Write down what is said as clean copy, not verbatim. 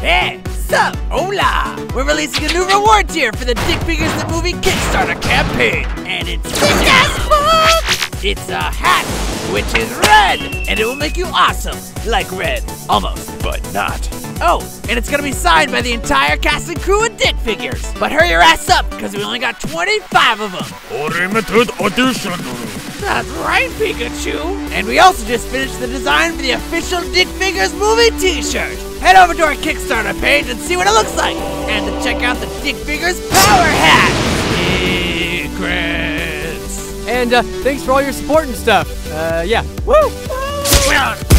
Hey, sup, hola! We're releasing a new reward tier for the Dick Figures the Movie Kickstarter campaign, and it's sick as fuck! It's a hat, which is red, and it will make you awesome, like red, almost, but not. Oh, and it's gonna be signed by the entire cast and crew of Dick Figures, but hurry your ass up, because we only got 25 of them. Unlimited edition. That's right, Pikachu! And we also just finished the design for the official Dick Figures movie t-shirt! Head over to our Kickstarter page and see what it looks like! And to check out the Dick Figures Power Hat! Secrets! And thanks for all your support and stuff! Yeah, woo!